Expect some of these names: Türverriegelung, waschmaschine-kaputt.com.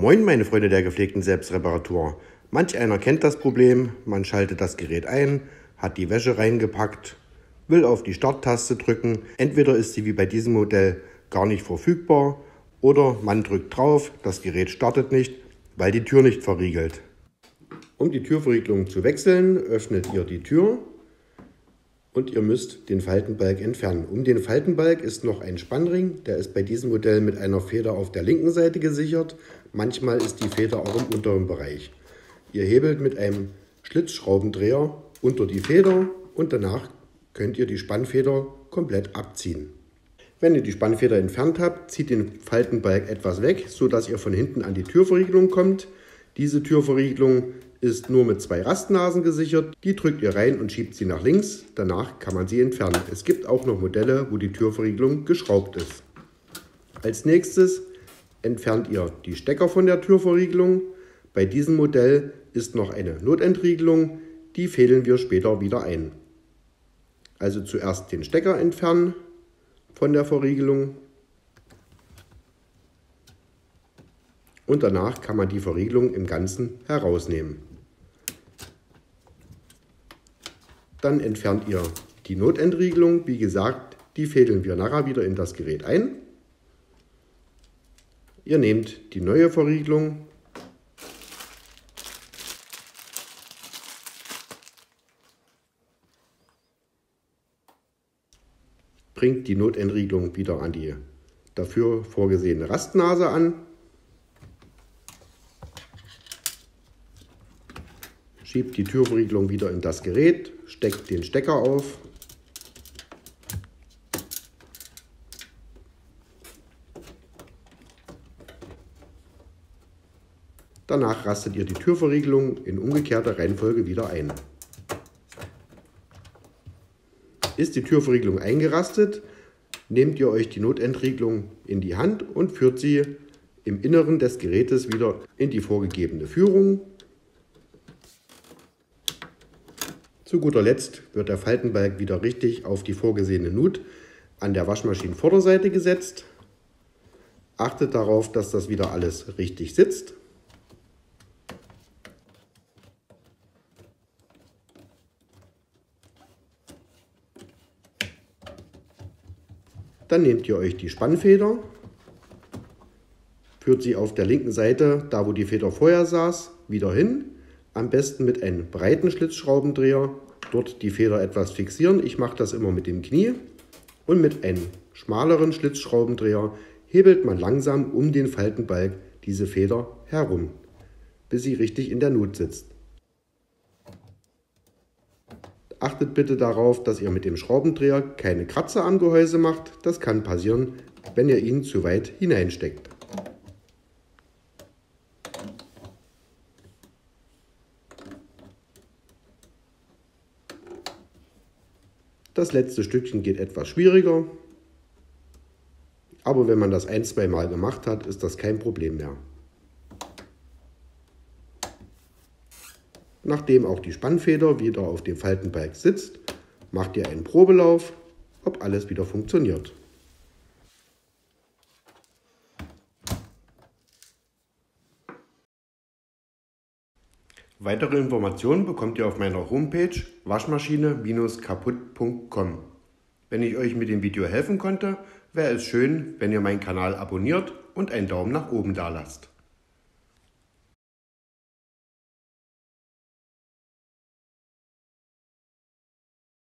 Moin meine Freunde der gepflegten Selbstreparatur. Manch einer kennt das Problem, man schaltet das Gerät ein, hat die Wäsche reingepackt, will auf die Starttaste drücken. Entweder ist sie wie bei diesem Modell gar nicht verfügbar oder man drückt drauf, das Gerät startet nicht, weil die Tür nicht verriegelt. Um die Türverriegelung zu wechseln, öffnet ihr die Tür und ihr müsst den Faltenbalg entfernen. Um den Faltenbalg ist noch ein Spannring, der ist bei diesem Modell mit einer Feder auf der linken Seite gesichert. Manchmal ist die Feder auch im unteren Bereich. Ihr hebelt mit einem Schlitzschraubendreher unter die Feder und danach könnt ihr die Spannfeder komplett abziehen. Wenn ihr die Spannfeder entfernt habt, zieht den Faltenbalg etwas weg, sodass ihr von hinten an die Türverriegelung kommt. Diese Türverriegelung ist nur mit 2 Rastnasen gesichert. Die drückt ihr rein und schiebt sie nach links. Danach kann man sie entfernen. Es gibt auch noch Modelle, wo die Türverriegelung geschraubt ist. Als nächstes entfernt ihr die Stecker von der Türverriegelung. Bei diesem Modell ist noch eine Notentriegelung. Die fädeln wir später wieder ein. Also zuerst den Stecker entfernen von der Verriegelung. Und danach kann man die Verriegelung im Ganzen herausnehmen. Dann entfernt ihr die Notentriegelung. Wie gesagt, die fädeln wir nachher wieder in das Gerät ein. Ihr nehmt die neue Verriegelung . Bringt die Notentriegelung wieder an die dafür vorgesehene Rastnase an. Schiebt die Türverriegelung wieder in das Gerät, steckt den Stecker auf. Danach rastet ihr die Türverriegelung in umgekehrter Reihenfolge wieder ein. Ist die Türverriegelung eingerastet, nehmt ihr euch die Notentriegelung in die Hand und führt sie im Inneren des Gerätes wieder in die vorgegebene Führung. Zu guter Letzt wird der Faltenbalg wieder richtig auf die vorgesehene Nut an der Waschmaschinenvorderseite gesetzt. Achtet darauf, dass das wieder alles richtig sitzt. Dann nehmt ihr euch die Spannfeder, führt sie auf der linken Seite, da wo die Feder vorher saß, wieder hin. Am besten mit einem breiten Schlitzschraubendreher, dort die Feder etwas fixieren. Ich mache das immer mit dem Knie. Und mit einem schmaleren Schlitzschraubendreher hebelt man langsam um den Faltenbalg diese Feder herum, bis sie richtig in der Nut sitzt. Achtet bitte darauf, dass ihr mit dem Schraubendreher keine Kratzer am Gehäuse macht. Das kann passieren, wenn ihr ihn zu weit hineinsteckt. Das letzte Stückchen geht etwas schwieriger, aber wenn man das ein-, zweimal gemacht hat, ist das kein Problem mehr. Nachdem auch die Spannfeder wieder auf dem Faltenbalg sitzt, macht ihr einen Probelauf, ob alles wieder funktioniert. Weitere Informationen bekommt ihr auf meiner Homepage waschmaschine-kaputt.com. Wenn ich euch mit dem Video helfen konnte, wäre es schön, wenn ihr meinen Kanal abonniert und einen Daumen nach oben da lasst.